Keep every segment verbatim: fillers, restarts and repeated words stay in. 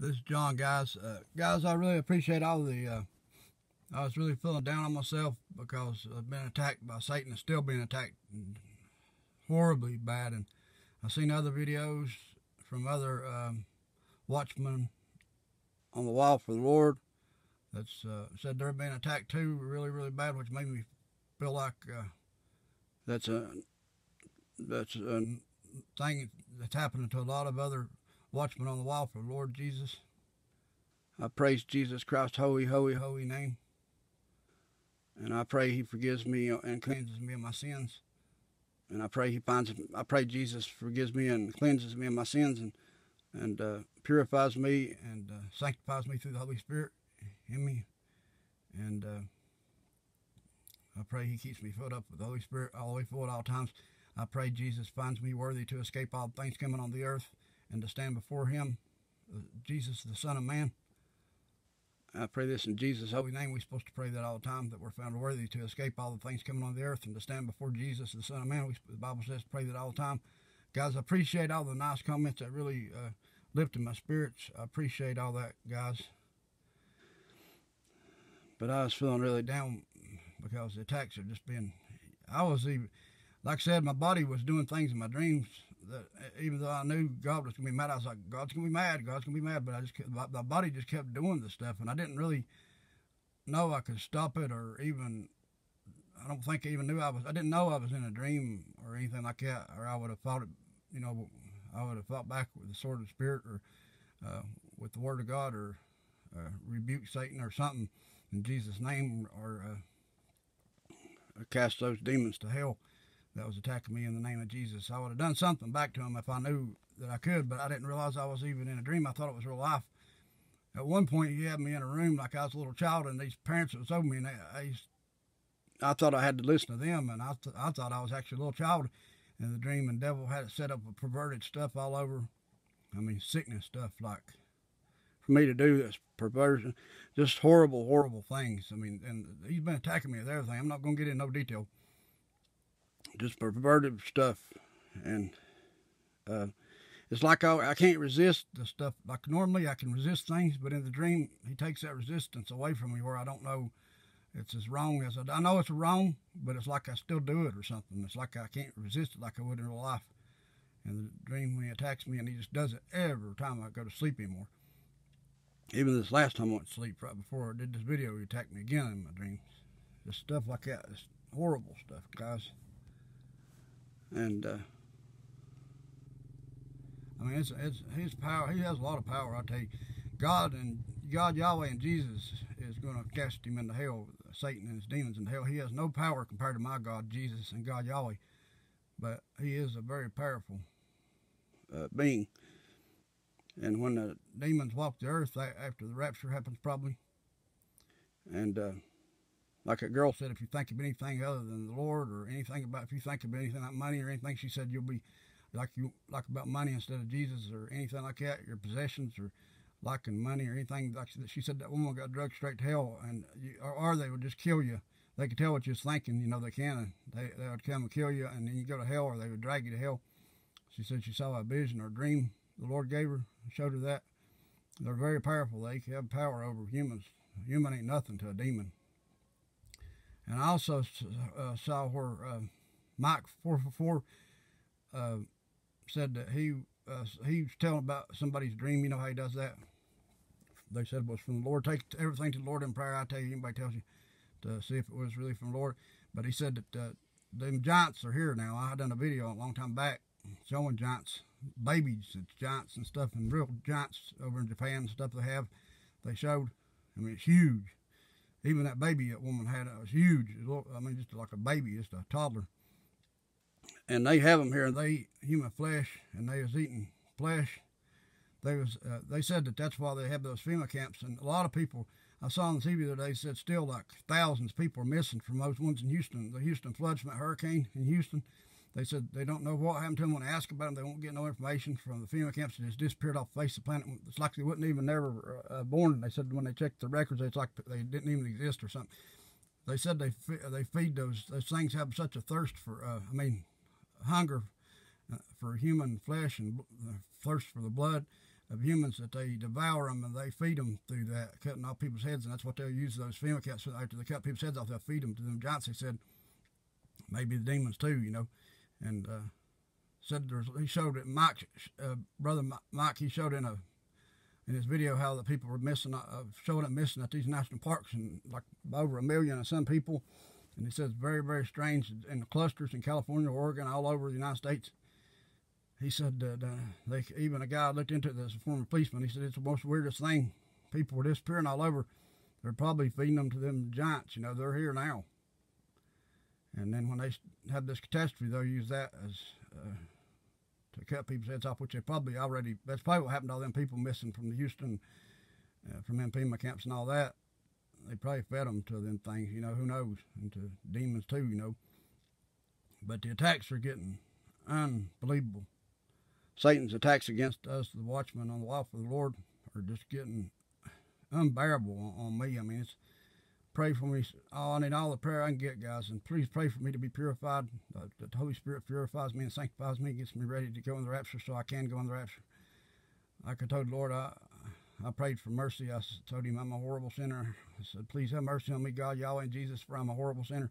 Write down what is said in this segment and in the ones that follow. This is John, guys. Uh, guys, I really appreciate all the, uh, I was really feeling down on myself because I've been attacked by Satan and still being attacked horribly bad. And I've seen other videos from other um, watchmen on the wall for the Lord that's uh, said they're being attacked too really, really bad, which made me feel like uh, that's a, that's a thing that's happening to a lot of other watchmen on the wall for the Lord Jesus. I praise Jesus Christ's holy, holy, holy name. And I pray he forgives me and cleanses me of my sins. And I pray he finds, I pray Jesus forgives me and cleanses me of my sins and, and uh, purifies me and uh, sanctifies me through the Holy Spirit in me. And uh, I pray he keeps me filled up with the Holy Spirit all the way forward at all times. I pray Jesus finds me worthy to escape all things coming on the earth and to stand before him, Jesus, the Son of Man. I pray this in Jesus' holy name. We're supposed to pray that all the time, that we're found worthy to escape all the things coming on the earth and to stand before Jesus, the Son of Man. We, the Bible says to pray that all the time. Guys, I appreciate all the nice comments that really uh, lifted my spirits. I appreciate all that, guys. But I was feeling really down because the attacks are just being... I was even... Like I said, my body was doing things in my dreams that even though I knew God was going to be mad, I was like, God's going to be mad, God's going to be mad. But I just kept, my, my body just kept doing this stuff, and I didn't really know I could stop it or even, I don't think I even knew I was, I didn't know I was in a dream or anything like that, or I would have fought it, you know, I would have fought back with the sword of the Spirit or uh, with the Word of God or uh, rebuked Satan or something in Jesus' name or, uh, or cast those demons to hell that was attacking me in the name of Jesus. I would have done something back to him if I knew that I could, but I didn't realize I was even in a dream. I thought it was real life. At one point, he had me in a room like I was a little child, and these parents that was over me, and I, I, I thought I had to listen to them, and I, th I thought I was actually a little child in the dream, and the devil had it set up with perverted stuff all over. I mean, sickness stuff, like, for me to do this perversion, just horrible, horrible things. I mean, and he's been attacking me with everything. I'm not going to get into no detail. Just perverted stuff, and uh, it's like I, I can't resist the stuff. Like normally I can resist things, but in the dream he takes that resistance away from me where I don't know it's as wrong as I, I know it's wrong, but it's like I still do it or something. It's like I can't resist it like I would in real life. And the dream when he attacks me, and he just does it every time I go to sleep anymore. Even this last time I went to sleep right before I did this video, he attacked me again in my dreams. Just stuff like that. It's horrible stuff, guys. And, uh, I mean, it's, it's his power. He has a lot of power, I tell you. God and God, Yahweh, and Jesus is going to cast him into hell, Satan and his demons into hell. He has no power compared to my God, Jesus, and God, Yahweh. But he is a very powerful uh, being. And when the demons walk the earth after the rapture happens, probably. And, uh. Like a girl said, if you think of anything other than the Lord or anything about, if you think of anything like money or anything, she said you'll be like you like about money instead of Jesus or anything like that, your possessions or liking money or anything. Like she said, that woman got drugged straight to hell, and you, or, or they would just kill you. They could tell what you're thinking, you know, they can. And they, they would come and kill you, and then you go to hell or they would drag you to hell. She said she saw a vision or a dream the Lord gave her, showed her that. They're very powerful. They have power over humans. A human ain't nothing to a demon. And I also uh, saw where uh, Mike four four four uh, said that he, uh, he was telling about somebody's dream. You know how he does that? They said it was from the Lord. Take everything to the Lord in prayer. I tell you, anybody tells you to see if it was really from the Lord. But he said that uh, them giants are here now. I done a video a long time back showing giants, babies, and giants and stuff, and real giants over in Japan and stuff they have. They showed, I mean, it's huge. Even that baby that woman had, it was huge. I mean, just like a baby, just a toddler. And they have them here, and they eat human flesh, and they was eating flesh. They was, uh, they said that that's why they have those FEMA camps. And a lot of people, I saw on the T V the other day, said still like thousands of people are missing from those ones in Houston. The Houston floods from that hurricane in Houston. They said they don't know what happened to them. When they ask about them, they won't get no information from the FEMA camps. They just disappeared off the face of the planet. It's like they weren't even never uh, born. And they said when they checked the records, it's like they didn't even exist or something. They said they they feed those those things have such a thirst for uh, I mean, hunger uh, for human flesh and uh, thirst for the blood of humans that they devour them and they feed them through that, cutting off people's heads, and that's what they'll use those female cats for. After they cut people's heads off, they'll feed them to them giants. He said, maybe the demons too, you know, and uh, said there's, he showed it. Mike, uh, brother Mike, he showed in a in his video how the people were missing, uh, showing up missing at these national parks, and like over a million and some people, and he says very very strange in the clusters in California, Oregon, all over the United States. He said that uh, they, even a guy looked into this, a former policeman. He said it's the most weirdest thing. People were disappearing all over. They're probably feeding them to them giants. You know, they're here now. And then when they have this catastrophe, they'll use that as uh, to cut people's heads off, which they probably already. That's probably what happened to all them people missing from the Houston, uh, from them FEMA camps and all that. They probably fed them to them things. You know, who knows? And to demons too. You know. But the attacks are getting unbelievable. Satan's attacks against us, the watchmen on the wall for the Lord, are just getting unbearable on, on me. I mean, it's pray for me. Oh, I need all the prayer I can get, guys, and please pray for me to be purified. Uh, that the Holy Spirit purifies me and sanctifies me, gets me ready to go in the rapture so I can go in the rapture. Like I told the Lord, I, I prayed for mercy. I told him I'm a horrible sinner. I said, please have mercy on me, God, Yahweh, and Jesus, for I'm a horrible sinner.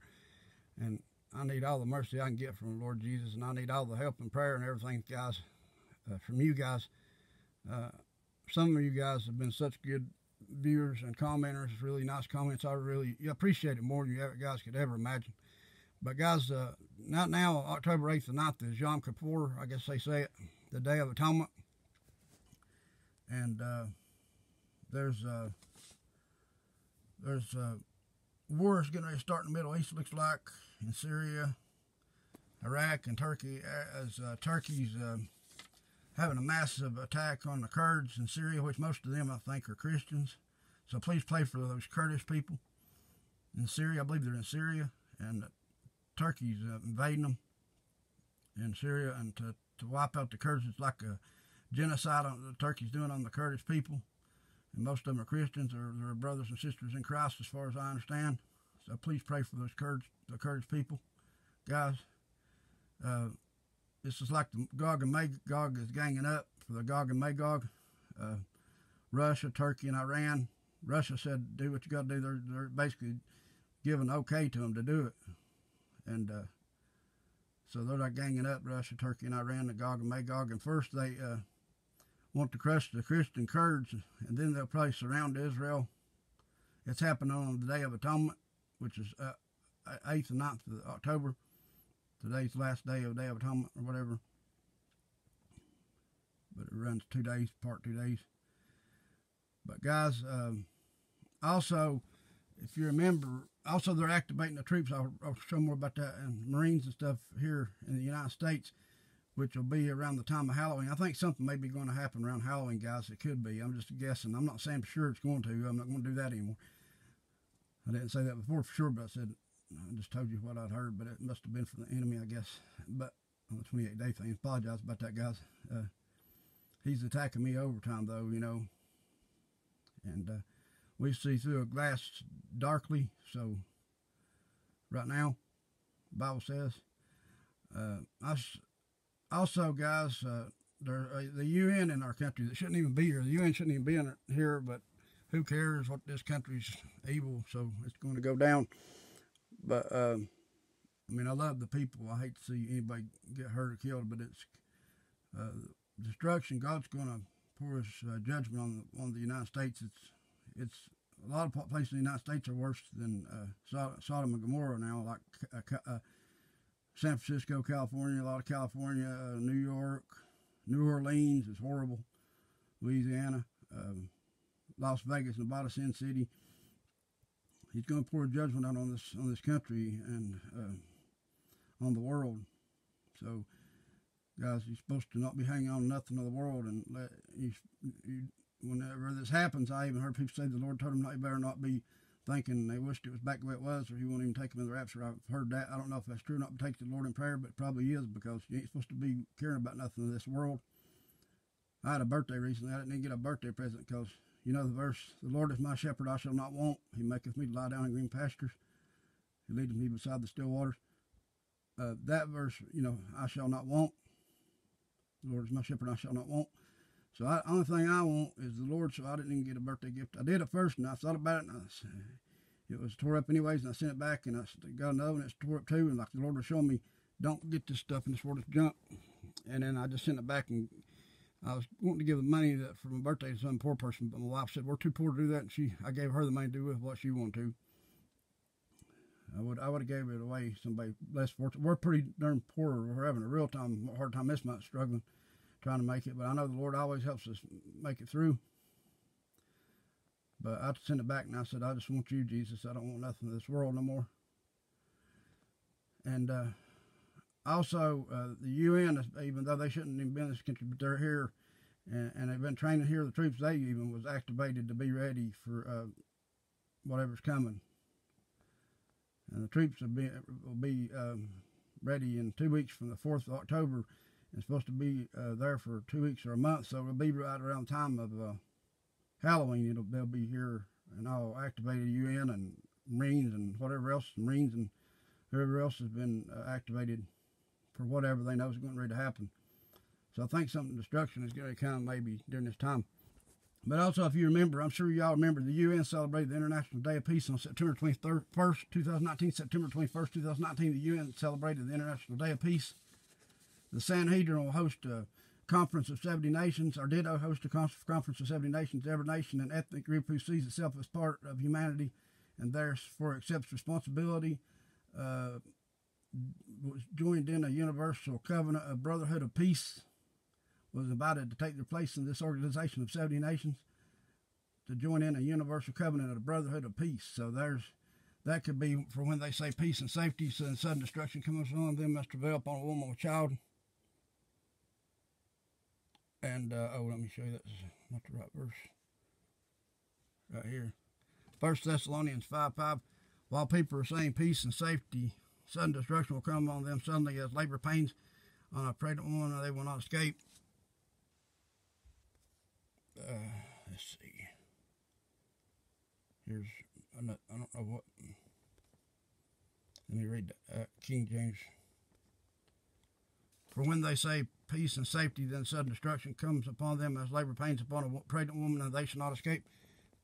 And I need all the mercy I can get from the Lord Jesus, and I need all the help and prayer and everything, guys. Uh, from you guys, uh, some of you guys have been such good viewers and commenters, really nice comments. I really you appreciate it more than you ever, guys could ever imagine. But guys, uh, not now, October eighth and ninth is Yom Kippur, I guess they say it, the Day of Atonement. And uh, there's uh, there's uh, wars getting ready to start in the Middle East, looks like, in Syria, Iraq, and Turkey, as uh, Turkey's... Uh, having a massive attack on the Kurds in Syria, which most of them, I think, are Christians. So please pray for those Kurdish people in Syria. I believe they're in Syria, and Turkey's uh, invading them in Syria. And to, to wipe out the Kurds is like a genocide on, that Turkey's doing on the Kurdish people. And most of them are Christians, or they're brothers and sisters in Christ, as far as I understand. So please pray for those Kurds, the Kurdish people. Guys, uh, this is like the Gog and Magog is ganging up for the Gog and Magog. Uh, Russia, Turkey, and Iran. Russia said, do what you got to do. They're, they're basically giving okay to them to do it. And uh, so they're like ganging up, Russia, Turkey, and Iran, the Gog and Magog. And first they uh, want to crush the Christian Kurds, and then they'll probably surround Israel. It's happening on the Day of Atonement, which is uh, eighth and ninth of October. Today's the last day of Day of Atonement or whatever. But it runs two days, part two days. But guys, um, also, if you remember, also they're activating the troops. I'll, I'll show more about that, and Marines and stuff here in the United States, which will be around the time of Halloween. I think something may be going to happen around Halloween, guys. It could be. I'm just guessing. I'm not saying for sure it's going to. I'm not going to do that anymore. I didn't say that before for sure, but I said I just told you what I'd heard, but it must have been from the enemy, I guess. But on the twenty-eight day thing, apologize about that, guys. Uh, he's attacking me overtime, though, you know. And uh, we see through a glass darkly. So right now, the Bible says. Uh, I, also, guys, uh, there, uh, the U N in our country that shouldn't even be here. The U N shouldn't even be in here, but who cares what this country's evil? So it's going to go down. But, um, I mean, I love the people. I hate to see anybody get hurt or killed, but it's uh, destruction. God's going to pour his uh, judgment on the, on the United States. It's it's a lot of places in the United States are worse than uh, Sodom and Gomorrah now, like uh, uh, San Francisco, California, a lot of California, uh, New York, New Orleans is horrible, Louisiana, um, Las Vegas, Nevada, Sin City. He's going to pour judgment out on this on this country and uh, on the world. So, guys, you're supposed to not be hanging on nothing of the world. And let, you, you, whenever this happens, I even heard people say the Lord told them they better not be thinking they wished it was back the way it was, or He won't even take them in the rapture. I've heard that. I don't know if that's true. Not to take the Lord in prayer, but it probably is, because you ain't supposed to be caring about nothing of this world. I had a birthday recently. I didn't even get a birthday present because. You know the verse, the Lord is my shepherd, I shall not want. He maketh me to lie down in green pastures. He leadeth me beside the still waters. Uh, that verse, you know, I shall not want. The Lord is my shepherd, I shall not want. So the only thing I want is the Lord, so I didn't even get a birthday gift. I did at first, and I thought about it, and I, it was tore up anyways, and I sent it back, and I got another one that's tore up too, and like the Lord was showing me, don't get this stuff in this world, it's junk. And then I just sent it back, and I was wanting to give the money that for my birthday to some poor person, but my wife said, we're too poor to do that, and she, I gave her the money to do with what she wanted to. I would I would have gave it away somebody less fortunate. We're pretty darn poor. We're having a real time, hard time this month, struggling, trying to make it. But I know the Lord always helps us make it through. But I sent it back, and I said, I just want you, Jesus. I don't want nothing of this world no more. And uh, also, uh, the U N, even though they shouldn't even be in this country, but they're here, and, and they've been training here. The troops, they even was activated to be ready for uh, whatever's coming. And the troops will be, will be um, ready in two weeks from the fourth of October. It's supposed to be uh, there for two weeks or a month, so it'll be right around the time of uh, Halloween. It'll, they'll be here and all activated, U N and Marines and whatever else, Marines and whoever else has been uh, activated for whatever they know is going to happen. So I think something destruction is going to come maybe during this time. But also, if you remember, I'm sure y'all remember, the U N celebrated the International Day of Peace on September twenty-first, two thousand nineteen. September twenty-first, two thousand nineteen, the U N celebrated the International Day of Peace. The Sanhedrin will host a conference of seventy nations, or did host a conference of seventy nations. Every nation and ethnic group who sees itself as part of humanity and therefore accepts responsibility uh, was joined in a universal covenant of brotherhood of peace, was invited to take their place in this organization of seventy nations to join in a universal covenant of the brotherhood of peace. So there's, that could be for when they say peace and safety, so and sudden destruction comes on, them must travail upon a woman or child. And, uh, oh, let me show you, that's not the right verse. Right here. First Thessalonians five five, while people are saying peace and safety, sudden destruction will come on them suddenly as labor pains on a pregnant woman, they will not escape. Uh, let's see. Here's, I'm not, I don't know what. Let me read the, uh, King James. For when they say peace and safety, then sudden destruction comes upon them as labor pains upon a pregnant woman, and they shall not escape.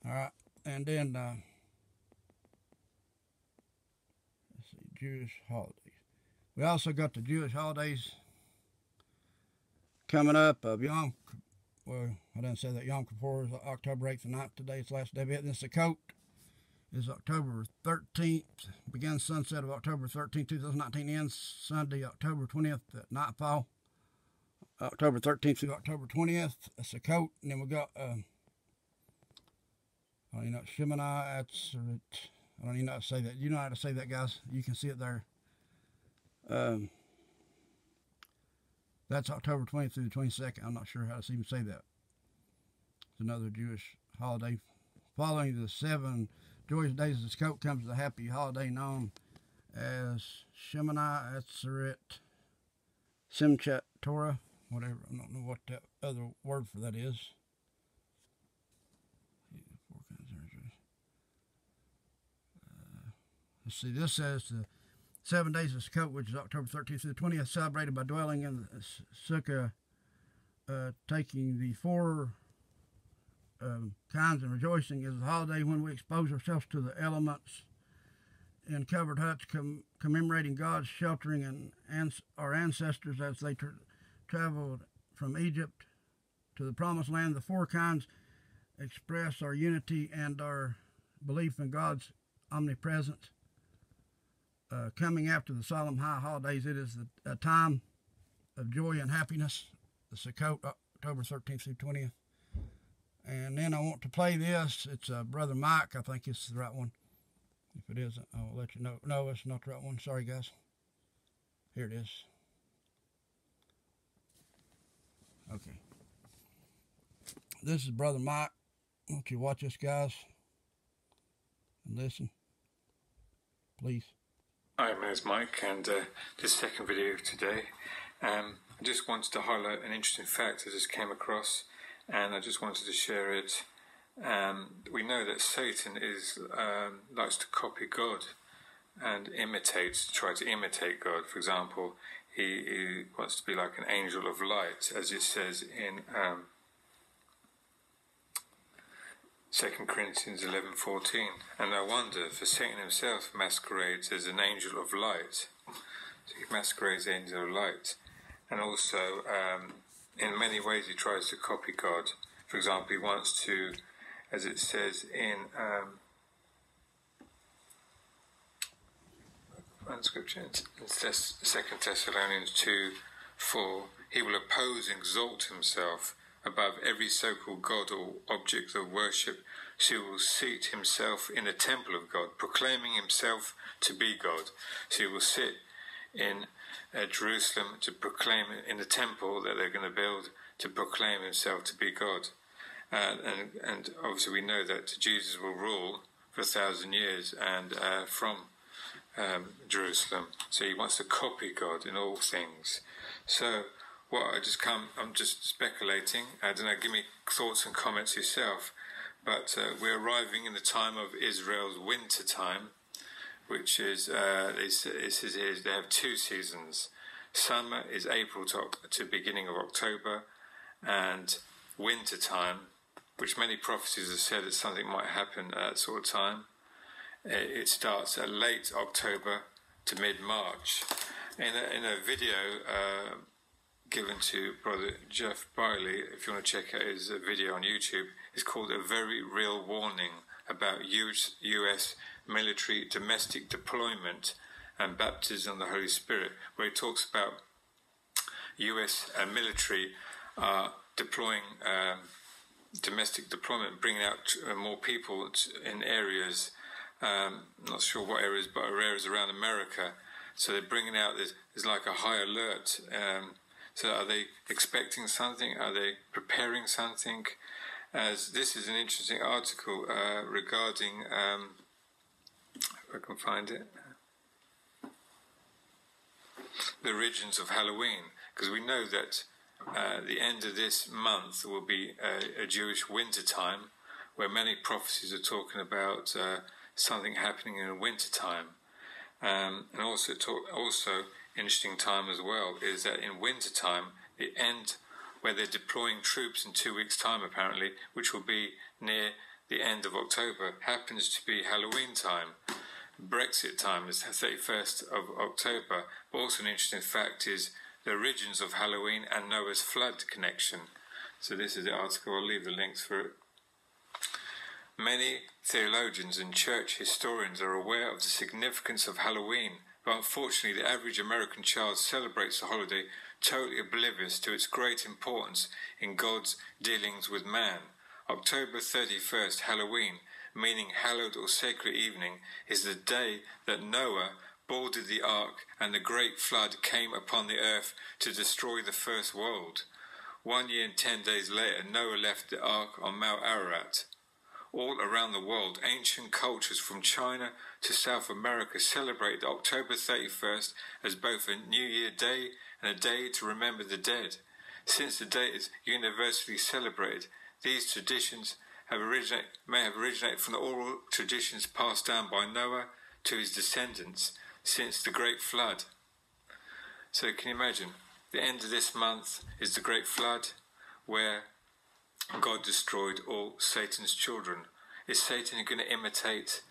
All right, and then uh, let's see, Jewish holidays. We also got the Jewish holidays coming up of Yom. Well, I didn't say that. Yom Kippur is October eighth and ninth. Today is the last day of it. This Sukkot is October thirteenth. Begins sunset of October thirteenth, two thousand nineteen. Ends Sunday, October twentieth at nightfall. October thirteenth through October twentieth. Sukkot. And then we got, uh, I don't even know, Shemini Atzeret. I don't even know how to say that. You know how to say that, guys. You can see it there. Um... That's October twentieth through the twenty-second. I'm not sure how to even say that. It's another Jewish holiday. Following the seven joyous days of Sukkot comes the happy holiday known as Shemini Atzeret, Simchat Torah, whatever. I don't know what that other word for that is. Uh, let's see, this says the Seven days of Sukkot, which is October thirteenth through the twentieth, celebrated by dwelling in the sukkah, uh, taking the four um, kinds and rejoicing is a holiday when we expose ourselves to the elements in covered huts, com commemorating God's sheltering and ans our ancestors as they tra traveled from Egypt to the Promised Land. The four kinds express our unity and our belief in God's omnipresence. Uh, coming after the solemn high holidays, it is the, a time of joy and happiness. The Sukkot, October thirteenth through twentieth. And then I want to play this. It's uh, Brother Mike. I think it's the right one. If it isn't, I'll let you know. No, it's not the right one. Sorry, guys. Here it is. Okay. This is Brother Mike. Won't you watch this, guys? And listen. Please. Hi, my name is Mike, and uh, this second video today, um, I just wanted to highlight an interesting fact I just came across, and I just wanted to share it. Um, we know that Satan is um, likes to copy God and imitate, try to imitate God. For example, he, he wants to be like an angel of light, as it says in um, Second Corinthians eleven fourteen. And no wonder, for Satan himself masquerades as an angel of light. So he masquerades as an angel of light. And also, um, in many ways he tries to copy God. For example, he wants to, as it says in um, scripture, Second Thessalonians two four, he will oppose and exalt himself above every so-called God or object of worship, so he will seat himself in the temple of God, proclaiming himself to be God. So he will sit in uh, Jerusalem to proclaim in the temple that they're going to build, to proclaim himself to be God. Uh, and, and obviously we know that Jesus will rule for a thousand years and uh, from um, Jerusalem. So he wants to copy God in all things. So what I just come, I'm just speculating. I don't know, give me thoughts and comments yourself. But uh, we're arriving in the time of Israel's winter time, which is, uh, this is, is, they have two seasons. Summer is April to, to beginning of October, and winter time, which many prophecies have said that something might happen at that sort of time. It, it starts at late October to mid-March. In a, in a video, uh, given to Brother Jeff Biley, if you want to check out his video on YouTube, it's called A Very Real Warning About U S Military Domestic Deployment and Baptism of the Holy Spirit, where he talks about U S uh, military uh, deploying, um, domestic deployment, bringing out uh, more people in areas, um, not sure what areas, but areas around America. So they're bringing out, this is like a high alert. Um, So are they expecting something? Are they preparing something? As this is an interesting article uh, regarding, um, if I can find it, the origins of Halloween. Because we know that uh, the end of this month will be a, a Jewish winter time, where many prophecies are talking about uh, something happening in the winter time. Um, and also, talk, also interesting time as well is that in winter time, the end where they're deploying troops in two weeks' time apparently, which will be near the end of October, happens to be Halloween time. Brexit time is the thirty-first of October. But also an interesting fact is the origins of Halloween and Noah's flood connection. So this is the article. I'll leave the links for it. Many theologians and church historians are aware of the significance of Halloween, but unfortunately the average American child celebrates the holiday totally oblivious to its great importance in God's dealings with man. October thirty-first, Halloween, meaning hallowed or sacred evening, is the day that Noah boarded the ark and the great flood came upon the earth to destroy the first world. One year and ten days later, Noah left the ark on Mount Ararat. All around the world, ancient cultures from China to South America celebrate October thirty-first as both a New Year day and a day to remember the dead. Since the day is universally celebrated, these traditions have originate, may have originated from the oral traditions passed down by Noah to his descendants since the Great Flood. So can you imagine? The end of this month is the Great Flood, where God destroyed all Satan's children. Is Satan going to imitate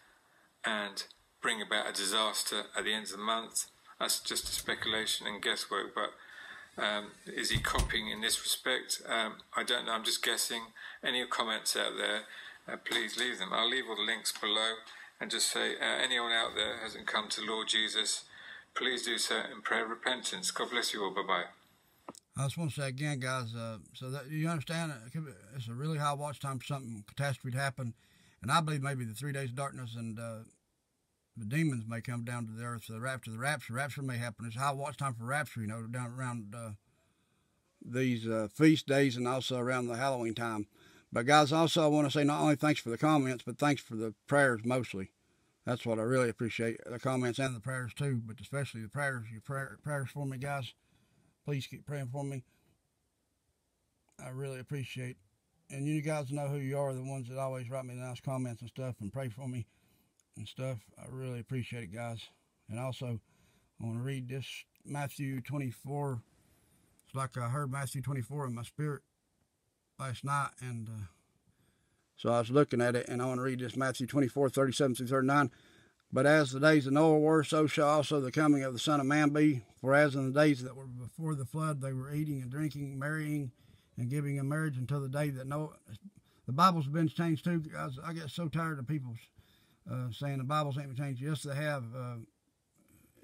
and bring about a disaster at the end of the month? That's just a speculation and guesswork, but um, is he copying in this respect? Um, I don't know, I'm just guessing. Any comments out there, uh, please leave them. I'll leave all the links below and just say, uh, anyone out there who hasn't come to Lord Jesus, please do so in prayer of repentance. God bless you all. Bye-bye. I just want to say again, guys, uh, so that you understand, it's a really high watch time for something, catastrophe to happen. And I believe maybe the three days of darkness and uh, the demons may come down to the earth for the rapture. The rapture, rapture may happen. It's a high watch time for rapture, you know, down around uh, these uh, feast days and also around the Halloween time. But, guys, also I want to say not only thanks for the comments, but thanks for the prayers mostly. That's what I really appreciate, the comments and the prayers too, but especially the prayers, your prayer, prayers for me, guys. Please keep praying for me. I really appreciate it. And you guys know who you are, the ones that always write me nice comments and stuff and pray for me and stuff. I really appreciate it, guys. And also, I want to read this Matthew twenty-four. It's like I heard Matthew twenty-four in my spirit last night. And uh, So I was looking at it, and I want to read this, Matthew twenty-four, thirty-seven through thirty-nine. But as the days of Noah were, so shall also the coming of the Son of Man be. For as in the days that were before the flood, they were eating and drinking, marrying and giving in marriage until the day that Noah... The Bible's been changed, too. I, was, I get so tired of people uh, saying the Bible's ain't been changed. Yes, they have. Uh,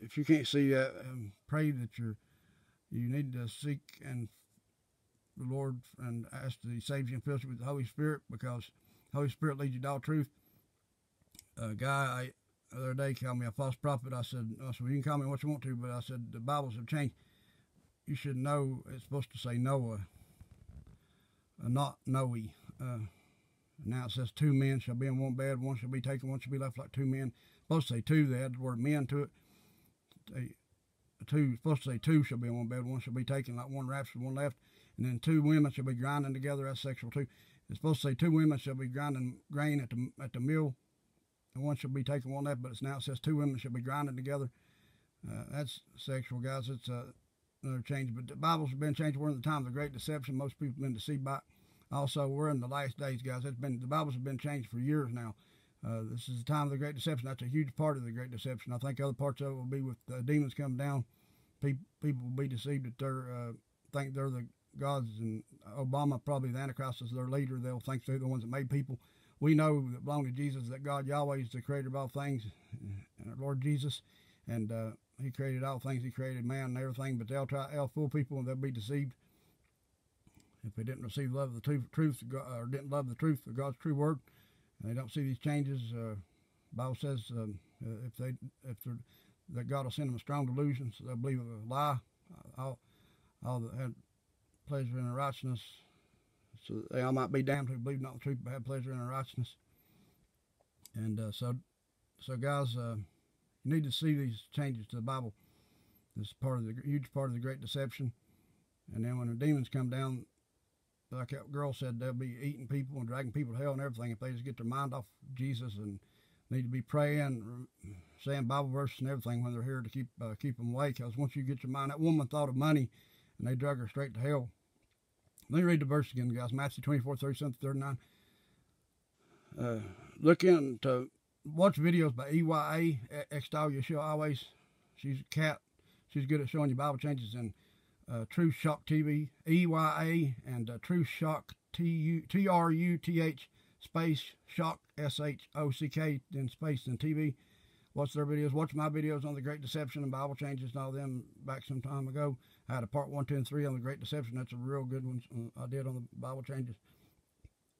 if you can't see that, um, pray that you're... You need to seek and the Lord and ask that he saves you and fills you with the Holy Spirit, because the Holy Spirit leads you to all truth. A guy I, the other day called me a false prophet. I said, I said, well, you can call me what you want to, but I said, the Bibles have changed. You should know it's supposed to say Noah, uh, not Noe. Uh, now it says two men shall be in one bed, one shall be taken, one shall be left like two men. It's supposed to say two. They added the word men to it. They, two, supposed to say two shall be in one bed, one shall be taken, like one raptured, one left. And then two women shall be grinding together. That's sexual too. It's supposed to say two women shall be grinding grain at the at the mill, and one shall be taking one left. But it's now it says two women shall be grinding together. Uh, that's sexual, guys. It's uh, another change. But the Bible's been changed. We're in the time of the great deception. Most people have been deceived by it. Also, we're in the last days, guys. It's been the Bible's been changed for years now. Uh, this is the time of the great deception. That's a huge part of the great deception. I think other parts of it will be with uh, demons coming down. Pe people will be deceived that they're uh, think they're the gods, and Obama probably the Antichrist is their leader. They'll think they're the ones that made people. We know that belong to Jesus, that God Yahweh is the creator of all things, and our Lord Jesus, and uh, he created all things. He created man and everything, but they'll try they'll fool people, and they'll be deceived if they didn't receive love of the truth, or didn't love the truth of God's true word, and they don't see these changes. Uh, the Bible says um, if they if they're, that God will send them a strong delusion, so they'll believe a lie. All, all the had pleasure in their righteousness, so that they all might be damned who believe not the truth but have pleasure in their righteousness. And uh, so, so guys, uh, you need to see these changes to the Bible. This is part of the huge part of the great deception. And then when the demons come down, like that girl said, they'll be eating people and dragging people to hell and everything if they just get their mind off Jesus and need to be praying, saying Bible verses and everything when they're here to keep uh, keep them awake. Because once you get your mind, that woman thought of money, and they drug her straight to hell. Let me read the verse again, guys. Matthew twenty-four, thirty-seven, thirty-nine. Uh, look into, watch videos by E Y A, Extol Your Show always. She's a cat. She's good at showing you Bible changes. And uh, True Shock T V, E Y A, and uh, True Shock, T R U T H, space, shock, S H O C K, then space, then T V. Watch their videos. Watch my videos on the Great Deception and Bible changes and all them back some time ago. I had a part one, two, and three on the Great Deception. That's a real good one I did on the Bible changes.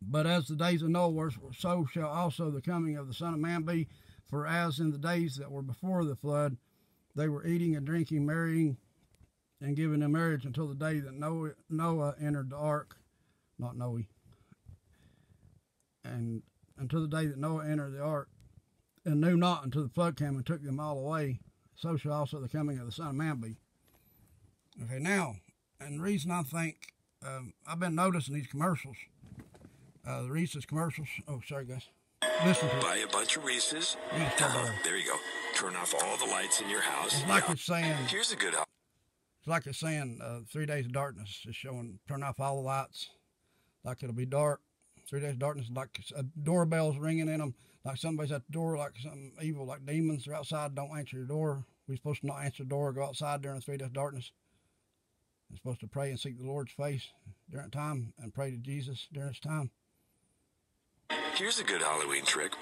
But as the days of Noah were, so shall also the coming of the Son of Man be. For as in the days that were before the flood, they were eating and drinking, marrying and giving in marriage until the day that Noah, Noah entered the ark. Not Noe. And until the day that Noah entered the ark, and knew not until the flood came and took them all away, so shall also the coming of the Son of Man be. Okay, now, and the reason I think, um, I've been noticing these commercials, uh, the Reese's commercials. Oh, sorry, guys. Listen to Buy it. a bunch of Reese's. Yeah, uh, there you go. Turn off all the lights in your house. It's like it's saying, here's a good house. It's like it's saying, uh, three days of darkness is showing, turn off all the lights, like it'll be dark. Three days of darkness, like a doorbell's ringing in them, like somebody's at the door, like something evil, like demons are outside, don't answer your door. We're supposed to not answer the door, go outside during the three days of darkness. We're supposed to pray and seek the Lord's face during time and pray to Jesus during this time. Here's a good Halloween trick.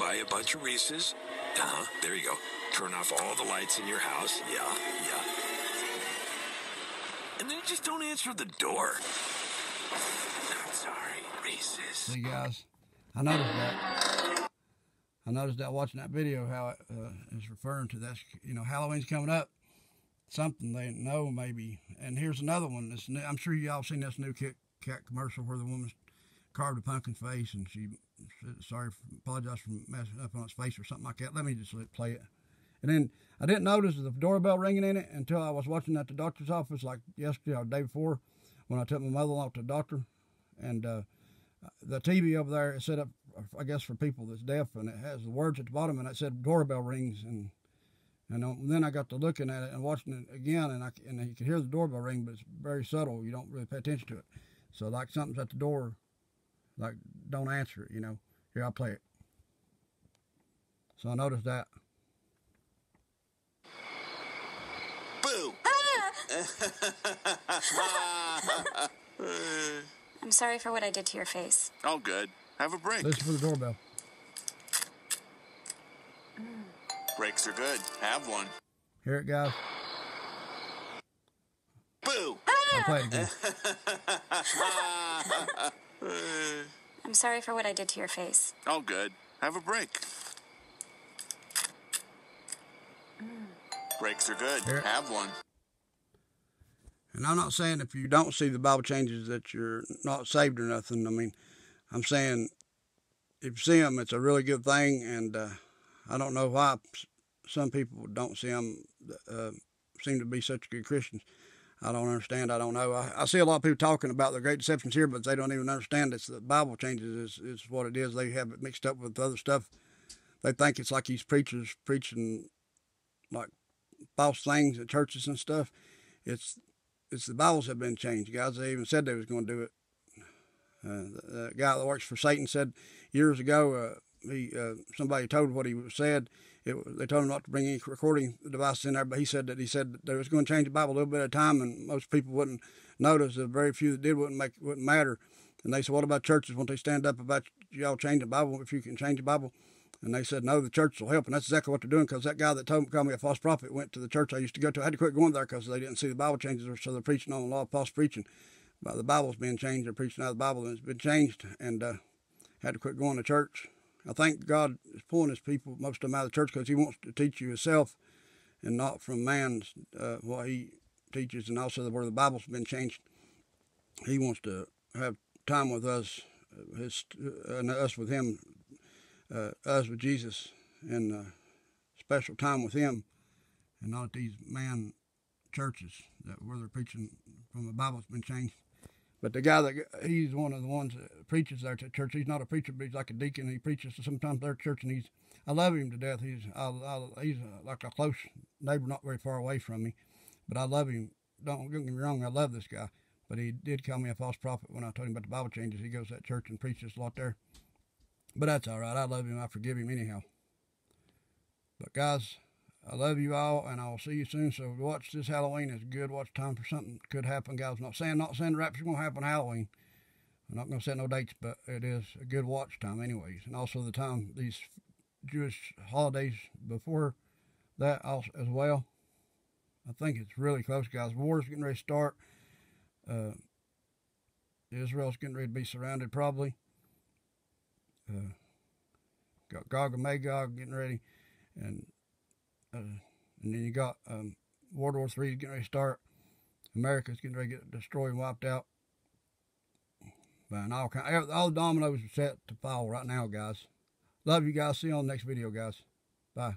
Buy a bunch of Reese's. Uh-huh, there you go. Turn off all the lights in your house. Yeah, yeah. And then just don't answer the door. I'm sorry. See, guys, I noticed that. I noticed that watching that video, how it uh, is referring to that. You know, Halloween's coming up. Something they know, maybe. And here's another one. This new, I'm sure y'all seen this new Kit Kat commercial where the woman carved a pumpkin face, and she said, sorry, apologized for messing up on its face or something like that. Let me just play it. And then I didn't notice the doorbell ringing in it until I was watching at the doctor's office, like yesterday or the day before, when I took my mother-in-law to the doctor. And uh, the T V over there is set up, I guess, for people that's deaf, and it has the words at the bottom, and it said doorbell rings, and and then I got to looking at it and watching it again, and I and you can hear the doorbell ring, but it's very subtle. You don't really pay attention to it. So like something's at the door, Like, don't answer it, you know. Here, I'll play it. So I noticed that. Boo! Ah. I'm sorry for what I did to your face. All good. Have a break. Listen for the doorbell. Mm. Breaks are good. Have one. Here it goes. Boo! I'll play it again. I'm sorry for what I did to your face. All good. Have a break. Mm. Breaks are good. Here. Have one. And I'm not saying if you don't see the Bible changes that you're not saved or nothing. I mean, I'm saying if you see them, it's a really good thing. And uh, I don't know why some people don't see them, uh, seem to be such good Christians. I don't understand. I don't know. I, I see a lot of people talking about the great deceptions here, but they don't even understand it's the Bible changes is, is what it is. They have it mixed up with other stuff. They think it's like these preachers preaching like false things at churches and stuff. It's it's the Bibles have been changed, guys. They even said they was going to do it. Uh, the, the guy that works for Satan said years ago, uh, he uh, somebody told what he said. It, they told him not to bring any recording devices in there, but he said that he said that they was going to change the Bible a little bit at a time, and most people wouldn't notice. The very few that did wouldn't make wouldn't matter. And they said, "What about churches? Won't they stand up about y'all change the Bible if you can change the Bible?" And they said, "No, the church will help." And that's exactly what they're doing, because that guy that told me, called me a false prophet went to the church I used to go to. I had to quit going there because they didn't see the Bible changes, or so they're preaching on the law of false preaching. But the Bible's been changed. They're preaching out of the Bible, and it's been changed. And uh, had to quit going to church. I think God is pulling his people, most of them, out of the church because he wants to teach you himself and not from man's, uh, what he teaches, and also the word of the Bible's been changed. He wants to have time with us, his, and us with him, uh, us with Jesus, and uh, special time with him, and not at these man churches that where they're preaching from the Bible's been changed. But the guy, that he's one of the ones that preaches there at the church. He's not a preacher, but he's like a deacon. He preaches to sometimes their church, and he's, I love him to death. He's I, I, he's like a close neighbor, not very far away from me. But I love him. Don't, don't get me wrong, I love this guy. But he did call me a false prophet when I told him about the Bible changes. He goes to that church and preaches a lot there. But that's all right. I love him. I forgive him anyhow. But guys, I love you all, and I'll see you soon. So watch this Halloween. It's good. Watch time for something could happen, guys. I'm not saying, not saying the rapture's going to happen Halloween. I'm not going to set no dates, but it is a good watch time anyways. And also the time, these Jewish holidays before that also, as well. I think it's really close, guys. War's getting ready to start. Uh, Israel's getting ready to be surrounded probably. Uh, got Gog and Magog getting ready. And... Uh, and then you got um, World War Three getting ready to start. America's getting ready to get destroyed and wiped out. But and all kind, all dominoes are set to fall right now, guys. Love you guys. See you on the next video, guys. Bye.